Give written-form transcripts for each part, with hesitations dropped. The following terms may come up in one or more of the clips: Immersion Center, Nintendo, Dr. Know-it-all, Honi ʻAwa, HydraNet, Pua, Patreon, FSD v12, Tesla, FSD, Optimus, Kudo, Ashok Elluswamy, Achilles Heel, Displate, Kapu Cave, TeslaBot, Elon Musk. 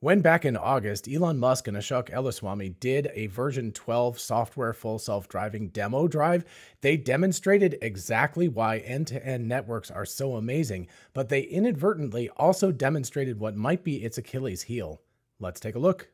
When back in August, Elon Musk and Ashok Elluswamy did a version 12 software full self-driving demo drive, they demonstrated exactly why end-to-end networks are so amazing, but they inadvertently also demonstrated what might be its Achilles heel. Let's take a look.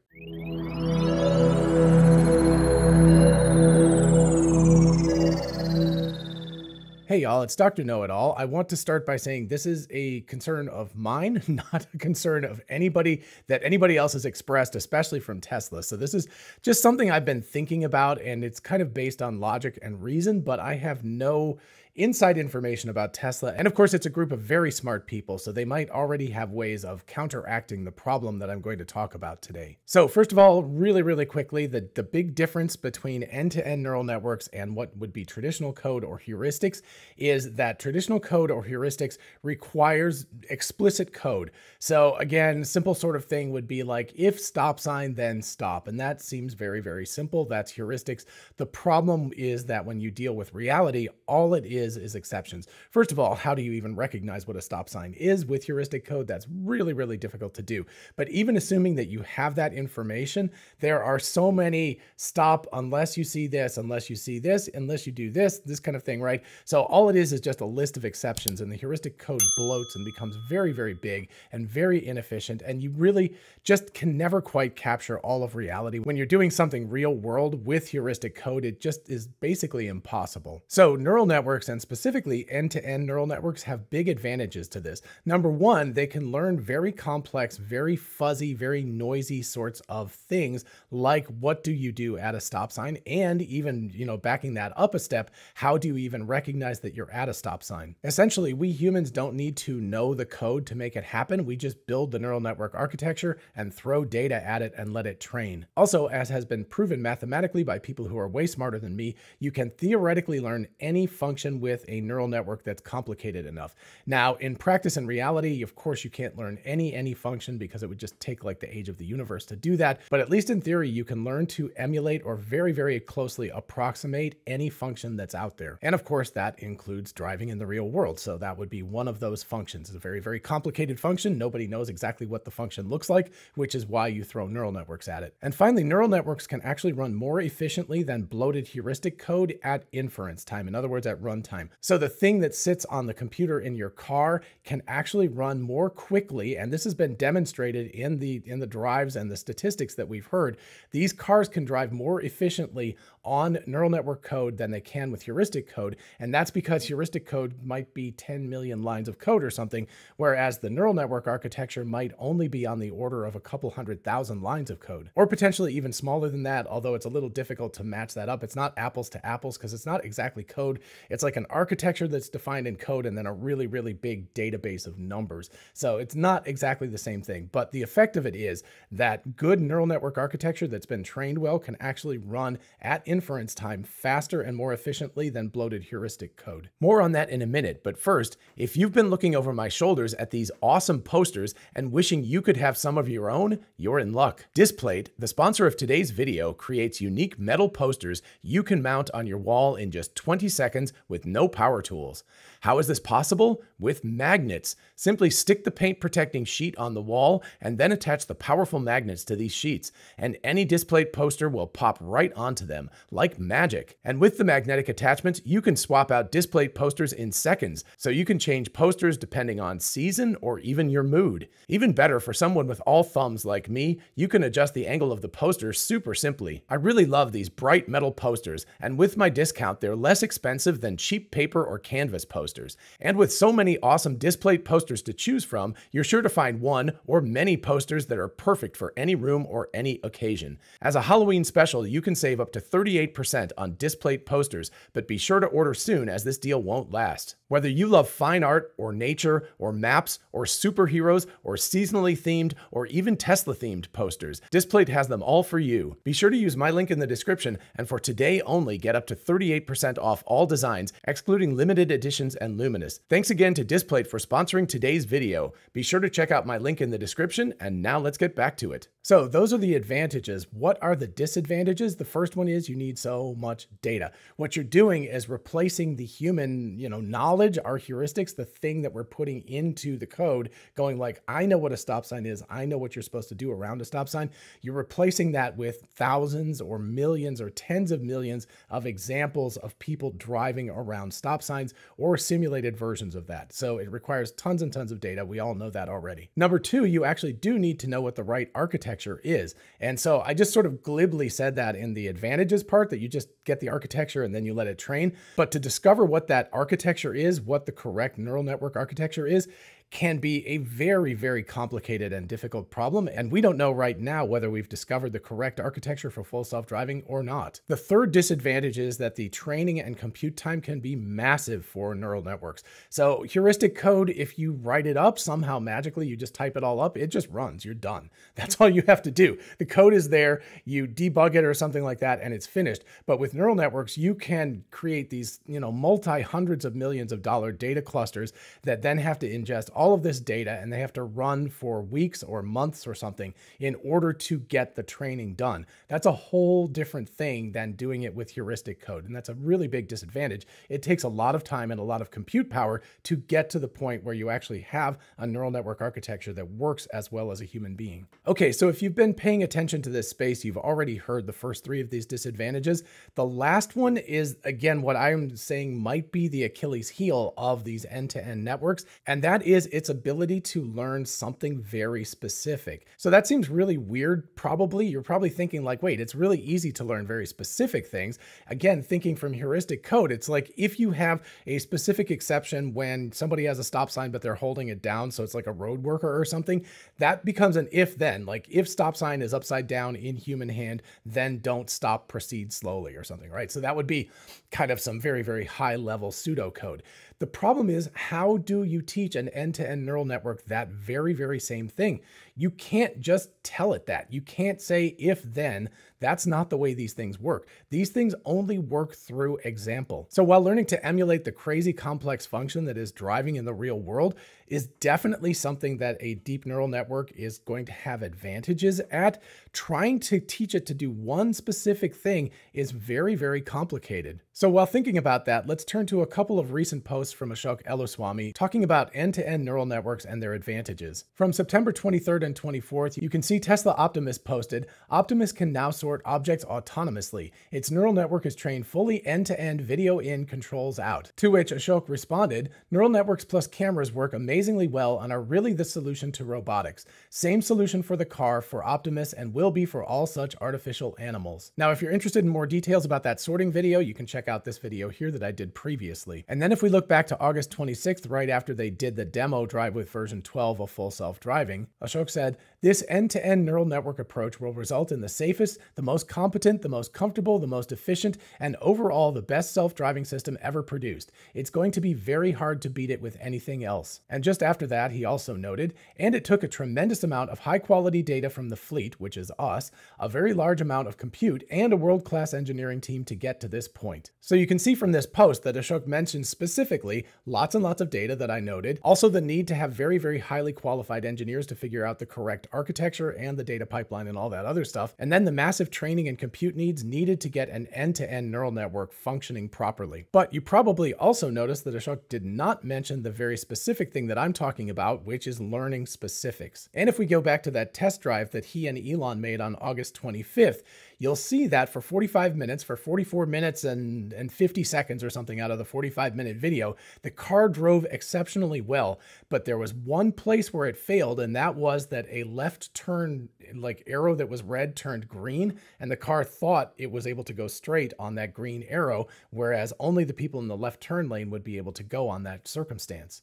Hey y'all, it's Dr. Know-It-All. I want to start by saying this is a concern of mine, not a concern of anybody that anybody else has expressed, especially from Tesla. So this is just something I've been thinking about, and it's kind of based on logic and reason, but I have no inside information about Tesla. And of course, it's a group of very smart people, so they might already have ways of counteracting the problem that I'm going to talk about today. So first of all, really quickly, the big difference between end-to-end neural networks and what would be traditional code or heuristics is that traditional code or heuristics requires explicit code. So again, simple sort of thing would be like, if stop sign, then stop. And that seems very simple. That's heuristics. The problem is that when you deal with reality, all it is exceptions. First of all, how do you even recognize what a stop sign is with heuristic code? That's really difficult to do. But even assuming that you have that information, there are so many stop unless you see this, unless you see this, unless you do this, this kind of thing, right? So all it is just a list of exceptions, and the heuristic code bloats and becomes very big and very inefficient. And you really just can never quite capture all of reality. When you're doing something real world with heuristic code, it just is basically impossible. So neural networks, and specifically end-to-end neural networks, have big advantages to this. Number one, they can learn very complex, very fuzzy, very noisy sorts of things, like what do you do at a stop sign? And even, you know, backing that up a step, how do you even recognize that you're at a stop sign? Essentially, we humans don't need to know the code to make it happen. We just build the neural network architecture and throw data at it and let it train. Also, as has been proven mathematically by people who are way smarter than me, you can theoretically learn any function with a neural network that's complicated enough. Now, in practice and reality, of course, you can't learn any function because it would just take like the age of the universe to do that. But at least in theory, you can learn to emulate or very closely approximate any function that's out there. And of course, that includes driving in the real world. So that would be one of those functions. It's a very complicated function. Nobody knows exactly what the function looks like, which is why you throw neural networks at it. And finally, neural networks can actually run more efficiently than bloated heuristic code at inference time. In other words, at run time. So the thing that sits on the computer in your car can actually run more quickly. And this has been demonstrated in the drives and the statistics that we've heard. These cars can drive more efficiently on neural network code than they can with heuristic code. And that's because heuristic code might be 10 million lines of code or something, whereas the neural network architecture might only be on the order of a couple 100,000 lines of code, or potentially even smaller than that, although it's a little difficult to match that up. It's not apples to apples because it's not exactly code. It's like an architecture that's defined in code and then a really big database of numbers. So it's not exactly the same thing, but the effect of it is that good neural network architecture that's been trained well can actually run at inference time faster and more efficiently than bloated heuristic code. More on that in a minute, but first, if you've been looking over my shoulders at these awesome posters and wishing you could have some of your own, you're in luck. Displate, the sponsor of today's video, creates unique metal posters you can mount on your wall in just 20 seconds with no power tools. How is this possible? With magnets. Simply stick the paint protecting sheet on the wall and then attach the powerful magnets to these sheets, and any Displate poster will pop right onto them, like magic. And with the magnetic attachments, you can swap out Displate posters in seconds, so you can change posters depending on season or even your mood. Even better, for someone with all thumbs like me, you can adjust the angle of the poster super simply. I really love these bright metal posters, and with my discount, they're less expensive than cheap paper or canvas posters. And with so many awesome Displate posters to choose from, you're sure to find one or many posters that are perfect for any room or any occasion. As a Halloween special, you can save up to 38% on Displate posters, but be sure to order soon as this deal won't last. Whether you love fine art or nature or maps or superheroes or seasonally themed or even Tesla themed posters, Displate has them all for you. Be sure to use my link in the description, and for today only, get up to 38% off all designs, excluding limited editions and Luminous. Thanks again to Displate for sponsoring today's video. Be sure to check out my link in the description, and now let's get back to it. So those are the advantages. What are the disadvantages? The first one is you need so much data. What you're doing is replacing the human, knowledge knowledge, our heuristics, the thing that we're putting into the code, going like, I know what a stop sign is. I know what you're supposed to do around a stop sign. You're replacing that with thousands or millions or tens of millions of examples of people driving around stop signs or simulated versions of that. So it requires tons and tons of data. We all know that already. Number two, you actually do need to know what the right architecture is. And so I just sort of glibly said that in the advantages part, that you just get the architecture and then you let it train. But to discover what that architecture is, what the correct neural network architecture is, can be a very, very complicated and difficult problem. And we don't know right now whether we've discovered the correct architecture for full self-driving or not. The third disadvantage is that the training and compute time can be massive for neural networks. So heuristic code, if you write it up somehow magically, you just type it all up, it just runs, you're done. That's all you have to do. The code is there, you debug it or something like that, and it's finished. But with neural networks, you can create these, multi-hundreds of millions of dollar data clusters that then have to ingest all of this data, and they have to run for weeks or months or something in order to get the training done. That's a whole different thing than doing it with heuristic code. And that's a really big disadvantage. It takes a lot of time and a lot of compute power to get to the point where you actually have a neural network architecture that works as well as a human being. Okay, so if you've been paying attention to this space, you've already heard the first three of these disadvantages. The last one is, again, what I'm saying might be the Achilles heel of these end-to-end networks, and that is its ability to learn something very specific. So that seems really weird, probably. You're probably thinking like, wait, it's really easy to learn very specific things. Again, thinking from heuristic code, it's like if you have a specific exception when somebody has a stop sign, but they're holding it down, so it's like a road worker or something, that becomes an if-then. Like if stop sign is upside down in human hand, then don't stop, proceed slowly or something, right? So that would be kind of some very, very high level pseudocode. The problem is, how do you teach an end-to-end neural network that very, very same thing? You can't just tell it that. You can't say if then. That's not the way these things work. These things only work through example. So while learning to emulate the crazy complex function that is driving in the real world is definitely something that a deep neural network is going to have advantages at, trying to teach it to do one specific thing is very, very complicated. So while thinking about that, let's turn to a couple of recent posts from Ashok Elluswamy talking about end-to-end neural networks and their advantages. From September 23rd and 24th, you can see Tesla Optimus posted, "Optimus can now sort objects autonomously. Its neural network is trained fully end-to-end, video in, controls out." To which Ashok responded, "Neural networks plus cameras work amazingly well and are really the solution to robotics. Same solution for the car, for Optimus, and will be for all such artificial animals." Now, if you're interested in more details about that sorting video, you can check out this video here that I did previously. And then if we look back to August 26th, right after they did the demo drive with version 12 of full self-driving, Ashok said, "This end-to-end neural network approach will result in the safest, the most competent, the most comfortable, the most efficient, and overall the best self-driving system ever produced. It's going to be very hard to beat it with anything else." And just after that, he also noted, "And it took a tremendous amount of high-quality data from the fleet," which is us, "a very large amount of compute, and a world-class engineering team to get to this point." So you can see from this post that Ashok mentioned specifically lots and lots of data that I noted. Also the need to have very, very highly qualified engineers to figure out the correct architecture and the data pipeline and all that other stuff. And then the massive training and compute needs needed to get an end-to-end neural network functioning properly. But you probably also noticed that Ashok did not mention the very specific thing that I'm talking about, which is learning specifics. And if we go back to that test drive that he and Elon made on August 25th, you'll see that for 45 minutes, for 44 minutes and 50 seconds or something out of the 45-minute video, the car drove exceptionally well, but there was one place where it failed, and that was that a left turn, like arrow that was red, turned green, and the car thought it was able to go straight on that green arrow, whereas only the people in the left turn lane would be able to go on that circumstance.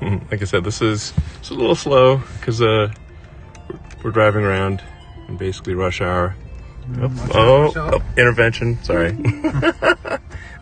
Like I said, it's a little slow because we're driving around in basically rush hour. Oh, intervention, sorry.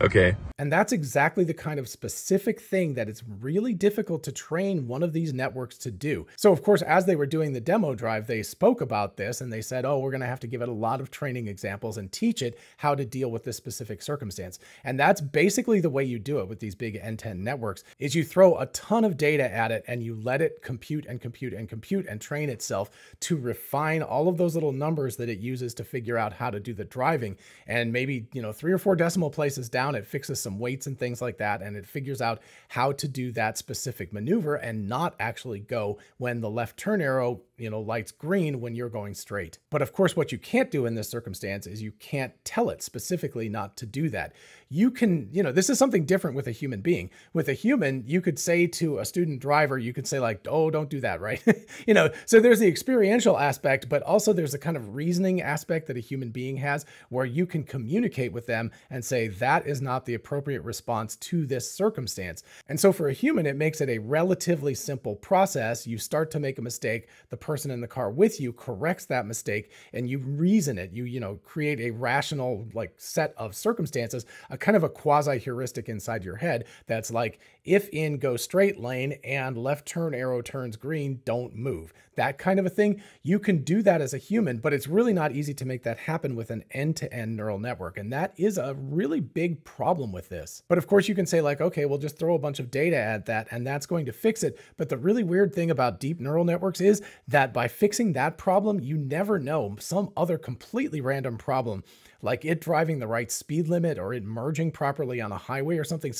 Okay. And that's exactly the kind of specific thing that it's really difficult to train one of these networks to do. So of course, as they were doing the demo drive, they spoke about this and they said, oh, we're going to have to give it a lot of training examples and teach it how to deal with this specific circumstance. And that's basically the way you do it with these big N10 networks, is you throw a ton of data at it and you let it compute and compute and compute and train itself to refine all of those little numbers that it uses to figure out how to do the driving. And maybe, you know, 3 or 4 decimal places down, it fixes some weights and things like that. And it figures out how to do that specific maneuver and not actually go when the left turn arrow, you know, lights green when you're going straight. But of course, what you can't do in this circumstance is you can't tell it specifically not to do that. You can, you know, this is something different with a human being. With a human, you could say to a student driver, you could say like, oh, don't do that, right? You know, so there's the experiential aspect, but also there's a kind of reasoning aspect that a human being has where you can communicate with them and say, that is not the appropriate response to this circumstance. And so for a human, it makes it a relatively simple process. You start to make a mistake, the person in the car with you corrects that mistake, and you reason it. You know, create a rational like set of circumstances, a kind of a quasi heuristic inside your head that's like, if in, go straight lane, and left turn arrow turns green, don't move. That kind of a thing. You can do that as a human, but it's really not easy to make that happen with an end-to-end neural network. And that is a really big problem with this. But of course you can say like, okay, we'll just throw a bunch of data at that and that's going to fix it. But the really weird thing about deep neural networks is that by fixing that problem, you never know, some other completely random problem, like it driving the right speed limit or it merging properly on a highway or something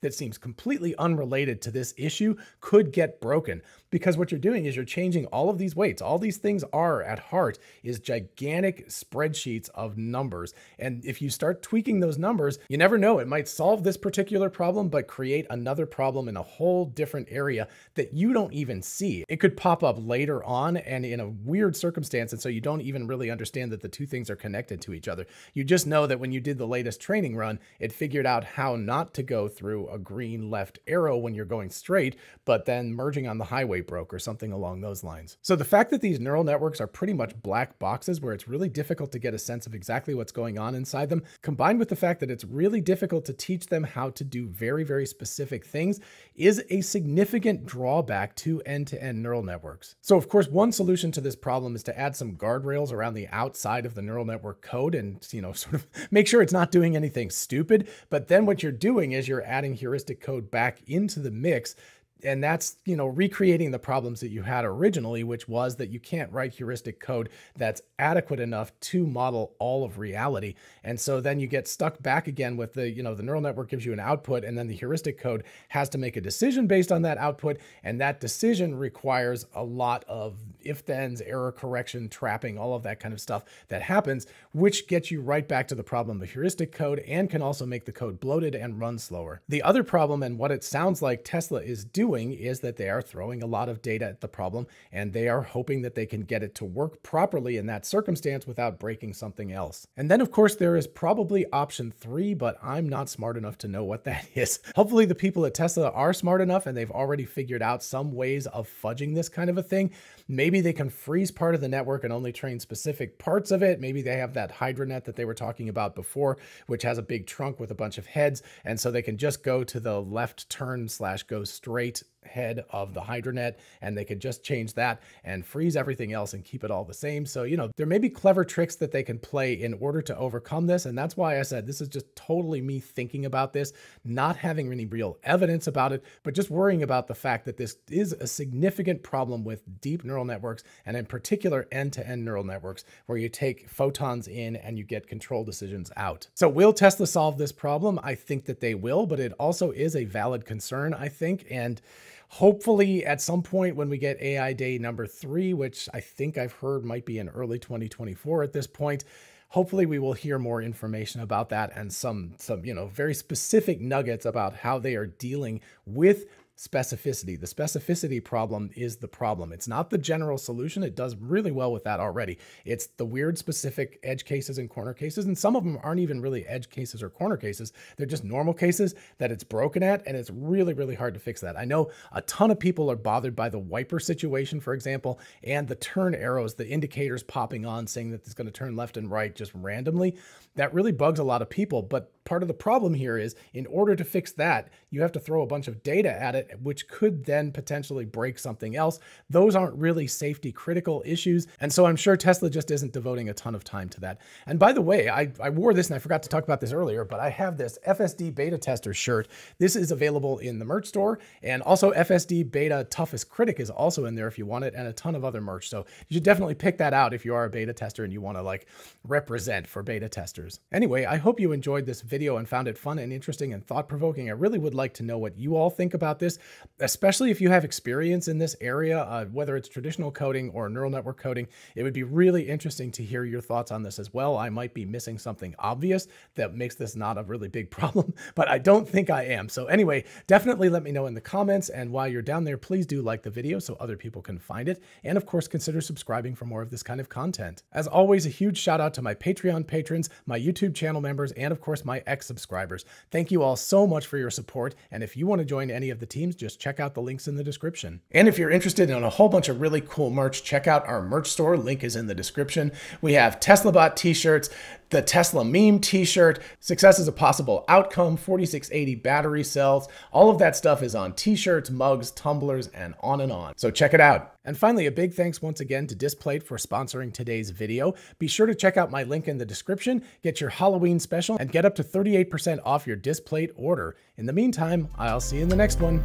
that seems completely unrelated to this issue could get broken. Because what you're doing is you're changing all of these weights. All these things are at heart is gigantic spreadsheets of numbers. And if you start tweaking those numbers, you never know, it might solve this particular problem, but create another problem in a whole different area that you don't even see. It could pop up later on and in a weird circumstance. And so you don't even really understand that the two things are connected to each other. You just know that when you did the latest training run, it figured out how not to go through a green left arrow when you're going straight, but then merging on the highway broke or something along those lines. So the fact that these neural networks are pretty much black boxes where it's really difficult to get a sense of exactly what's going on inside them, combined with the fact that it's really difficult to teach them how to do very, very specific things, is a significant drawback to end-to-end neural networks. So of course, one solution to this problem is to add some guardrails around the outside of the neural network code and, you know, sort of make sure it's not doing anything stupid. But then what you're doing is you're adding heuristic code back into the mix. And that's, you know, recreating the problems that you had originally, which was that you can't write heuristic code that's adequate enough to model all of reality. And so then you get stuck back again with the, you know, the neural network gives you an output and then the heuristic code has to make a decision based on that output. And that decision requires a lot of if-thens, error correction, trapping, all of that kind of stuff that happens, which gets you right back to the problem of heuristic code and can also make the code bloated and run slower. The other problem, and what it sounds like Tesla is doing, is that they are throwing a lot of data at the problem and they are hoping that they can get it to work properly in that circumstance without breaking something else. And then of course there is probably option 3, but I'm not smart enough to know what that is. Hopefully the people at Tesla are smart enough and they've already figured out some ways of fudging this kind of a thing. Maybe they can freeze part of the network and only train specific parts of it. Maybe they have that HydraNet that they were talking about before, which has a big trunk with a bunch of heads. And so they can just go to the left turn / go straight head of the HydraNet, and they could just change that and freeze everything else and keep it all the same. So, you know, there may be clever tricks that they can play in order to overcome this. And that's why I said, this is just totally me thinking about this, not having any real evidence about it, but just worrying about the fact that this is a significant problem with deep neural networks, and in particular, end-to-end neural networks, where you take photons in and you get control decisions out. So will Tesla solve this problem? I think that they will, but it also is a valid concern, I think. And hopefully at some point when we get AI Day #3, which I think I've heard might be in early 2024 at this point, hopefully we will hear more information about that and some, you know, very specific nuggets about how they are dealing with specificity. The specificity problem is the problem. It's not the general solution. It does really well with that already. It's the weird specific edge cases and corner cases. And some of them aren't even really edge cases or corner cases. They're just normal cases that it's broken at. And it's really, really hard to fix that. I know a ton of people are bothered by the wiper situation, for example, and the turn arrows, the indicators popping on saying that it's going to turn left and right just randomly. That really bugs a lot of people. But part of the problem here is in order to fix that, you have to throw a bunch of data at it, which could then potentially break something else. Those aren't really safety critical issues. And so I'm sure Tesla just isn't devoting a ton of time to that. And by the way, I wore this and I forgot to talk about this earlier, but I have this FSD beta tester shirt. This is available in the merch store, and also FSD beta toughest critic is also in there if you want it, and a ton of other merch. So you should definitely pick that out if you are a beta tester and you want to like represent for beta testers. Anyway, I hope you enjoyed this video and found it fun and interesting and thought-provoking. I really would like to know what you all think about this, especially if you have experience in this area, whether it's traditional coding or neural network coding. It would be really interesting to hear your thoughts on this as well. I might be missing something obvious that makes this not a really big problem, but I don't think I am. So anyway, definitely let me know in the comments. And while you're down there, please do like the video so other people can find it. And of course, consider subscribing for more of this kind of content. As always, a huge shout out to my Patreon patrons, my YouTube channel members, and of course, my X subscribers. Thank you all so much for your support. And if you want to join any of the teams, just check out the links in the description. And if you're interested in a whole bunch of really cool merch, check out our merch store. Link is in the description. We have TeslaBot t-shirts, the Tesla meme t-shirt, Success is a Possible Outcome, 4680 battery cells. All of that stuff is on t-shirts, mugs, tumblers, and on. So check it out. And finally, a big thanks once again to Displate for sponsoring today's video. Be sure to check out my link in the description, get your Halloween special, and get up to 38% off your Displate order. In the meantime, I'll see you in the next one.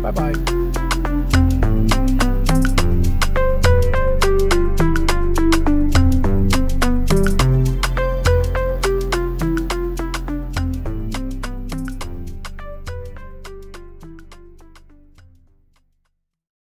Bye-bye.